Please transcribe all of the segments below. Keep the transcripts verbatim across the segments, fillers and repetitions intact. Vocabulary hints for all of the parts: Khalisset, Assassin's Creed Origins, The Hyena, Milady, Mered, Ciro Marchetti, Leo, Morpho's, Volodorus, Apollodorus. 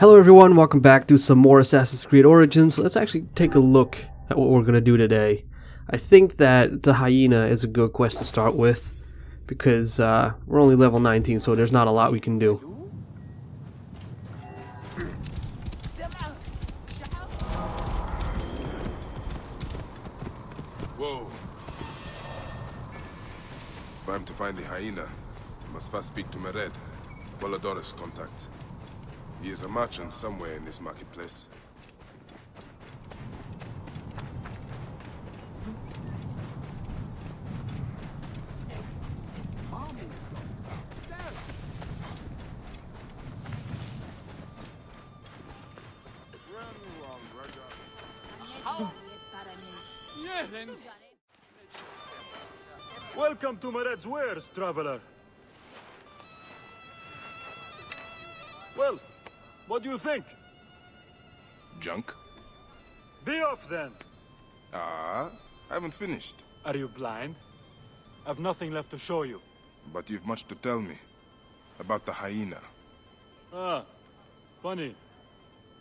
Hello everyone, welcome back to some more Assassin's Creed Origins. Let's actually take a look at what we're going to do today. I think that the hyena is a good quest to start with, because uh, we're only level nineteen, so there's not a lot we can do. Whoa. If I'm to find the hyena, I must first speak to Mered, Volodorus' contact. He is a merchant somewhere in this marketplace. Welcome to Mered's wares, traveler. Well, what do you think? Junk? Be off, then! Ah, I haven't finished. Are you blind? I've nothing left to show you. But you've much to tell me. About the hyena. Ah, funny.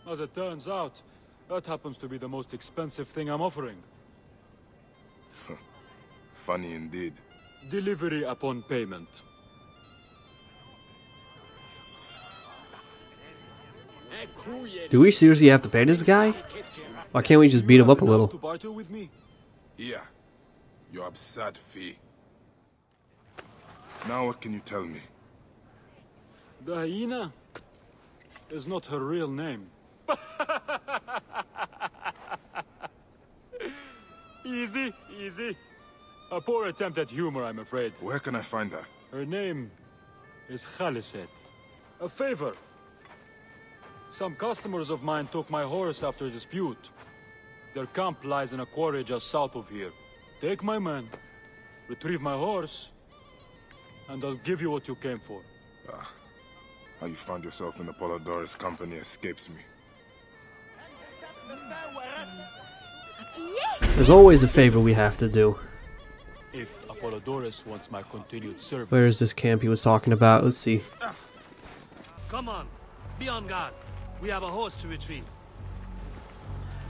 As it turns out, that happens to be the most expensive thing I'm offering. Funny indeed. Delivery upon payment. Do we seriously have to pay this guy? Why can't we just beat him up a little? Yeah, your absurd fee. Now what can you tell me? The hyena is not her real name. Easy, easy. A poor attempt at humor, I'm afraid. Where can I find her? Her name is Khalisset. A favor. Some customers of mine took my horse after a dispute. Their camp lies in a quarry just south of here. Take my man, retrieve my horse, and I'll give you what you came for. Ah, how you found yourself in Apollodorus' company escapes me. There's always a favor we have to do. If Apollodorus wants my continued service. Where is this camp he was talking about? Let's see. Come on, be on guard. We have a horse to retrieve.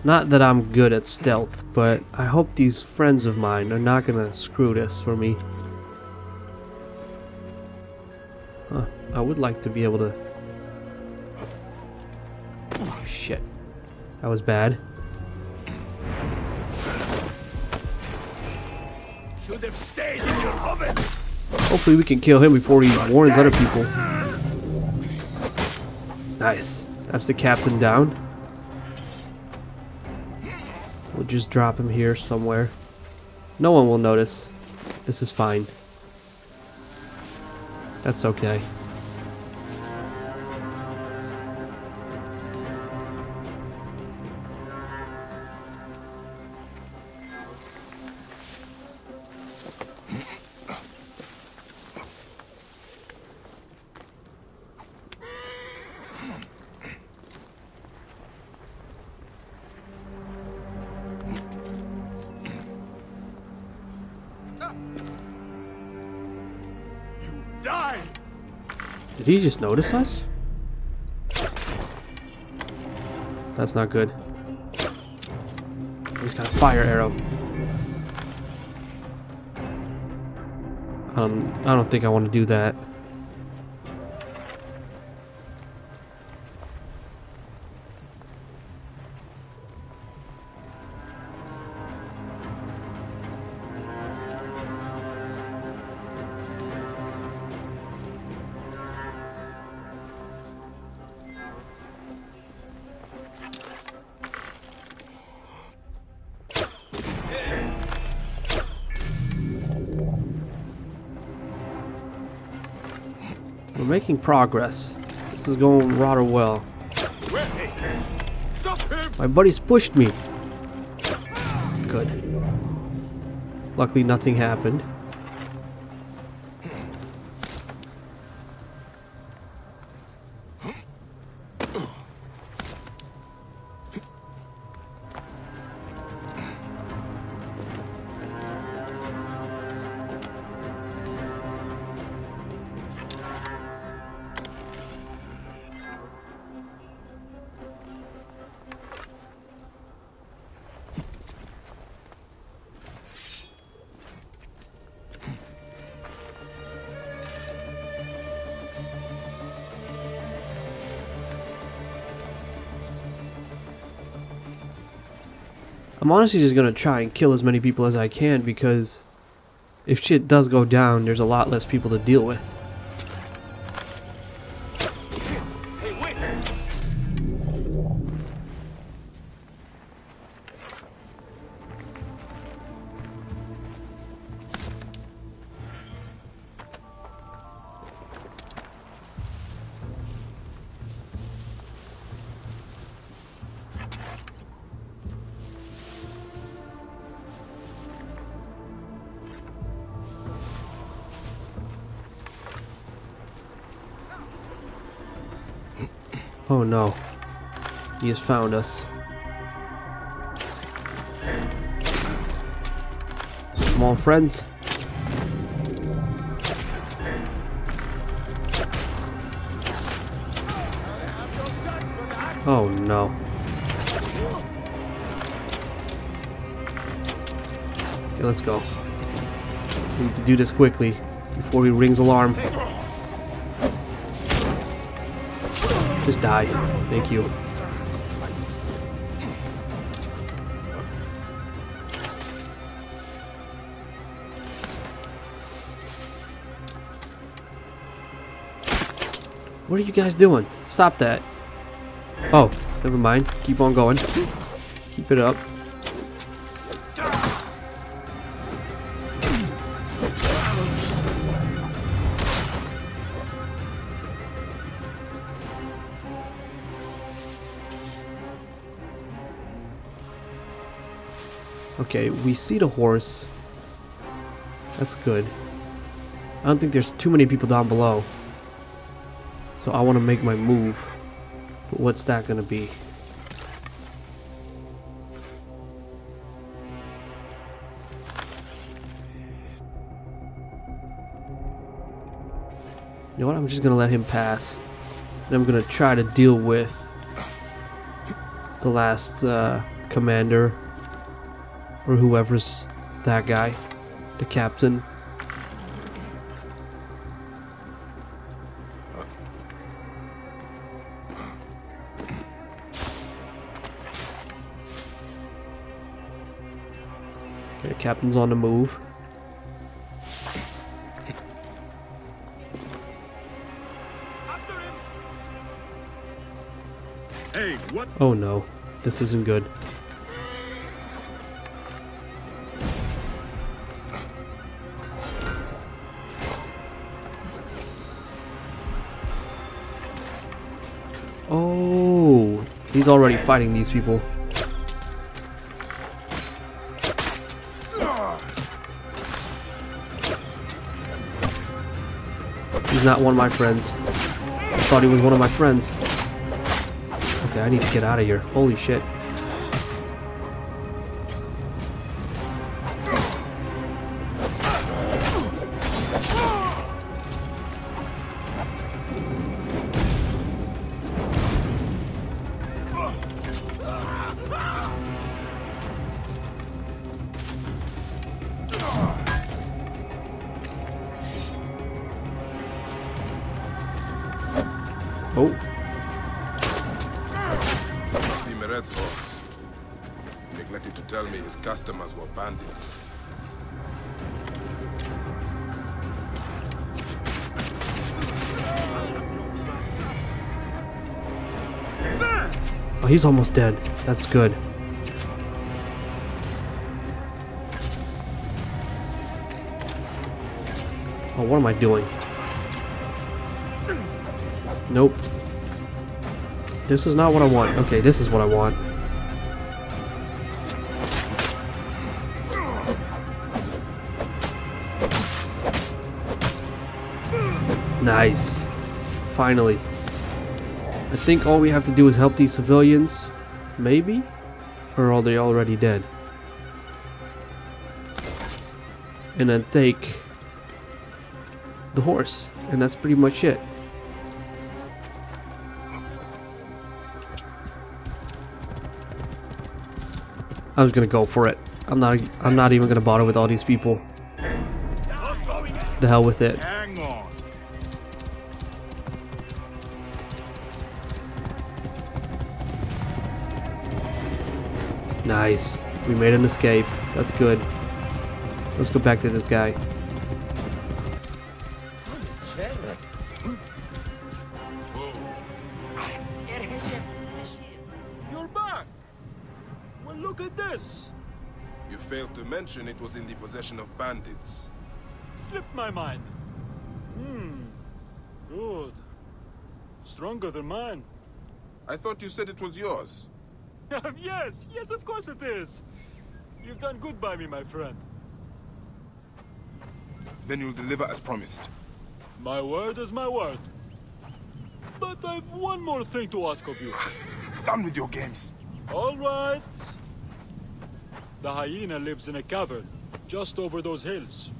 Not that I'm good at stealth, but I hope these friends of mine are not gonna screw this for me. Huh. I would like to be able to... Oh, shit. That was bad. Should have stayed in your oven. Hopefully we can kill him before he warns other people. Nice. That's the captain down. We'll just drop him here somewhere. No one will notice. This is fine. That's okay. Did he just notice us? That's not good. He's got a fire arrow. Um, I don't think I want to do that. We're making progress. This is going rather well. My buddies pushed me. Good. Luckily nothing happened. I'm honestly just gonna try and kill as many people as I can, because if shit does go down, there's a lot less people to deal with. Oh no, he has found us. Come on, friends. Oh no. Okay, let's go. We need to do this quickly before he rings alarm. Just die. Thank you. What are you guys doing? Stop that. Oh, never mind. Keep on going. Keep it up. Okay, we see the horse. That's good. I don't think there's too many people down below, so I want to make my move. But what's that gonna be? You know what? I'm just gonna let him pass, and I'm gonna try to deal with the last uh, commander. Or whoever's that guy, the captain. Okay, the captain's on the move. After him. Hey, what? Oh no, this isn't good. He's already fighting these people. He's not one of my friends. I thought he was one of my friends. Okay, I need to get out of here. Holy shit. Oh. Must be Mered's horse. He neglected to tell me his customers were bandits. Oh, he's almost dead. That's good. Oh, what am I doing? Nope. This is not what I want. Okay, this is what I want. Nice. Finally. I think all we have to do is help these civilians. Maybe? Or are they already dead? And then take the horse. And that's pretty much it. I was gonna go for it. I'm not. I'm not even gonna bother with all these people. The hell with it. Nice. We made an escape. That's good. Let's go back to this guy. You're back! Well, look at this! You failed to mention it was in the possession of bandits. Slipped my mind. Hmm. Good. Stronger than mine. I thought you said it was yours. Yes, yes, of course it is. You've done good by me, my friend. Then you'll deliver as promised. My word is my word. But I've one more thing to ask of you. Done with your games. All right. The hyena lives in a cavern just over those hills.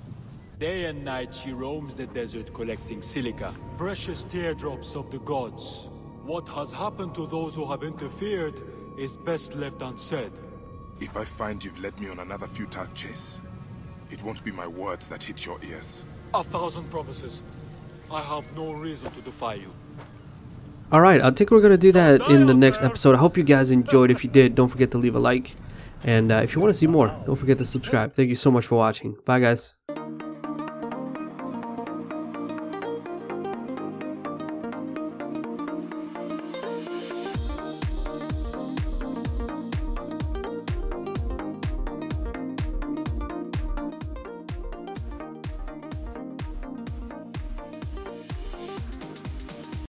Day and night she roams the desert collecting silica, precious teardrops of the gods. What has happened to those who have interfered is best left unsaid. If I find you've led me on another futile chase, it won't be my words that hit your ears. A thousand promises. I have no reason to defy you. Alright, I think we're going to do that in the next episode. I hope you guys enjoyed. If you did, don't forget to leave a like. And uh, if you want to see more, don't forget to subscribe. Thank you so much for watching. Bye, guys.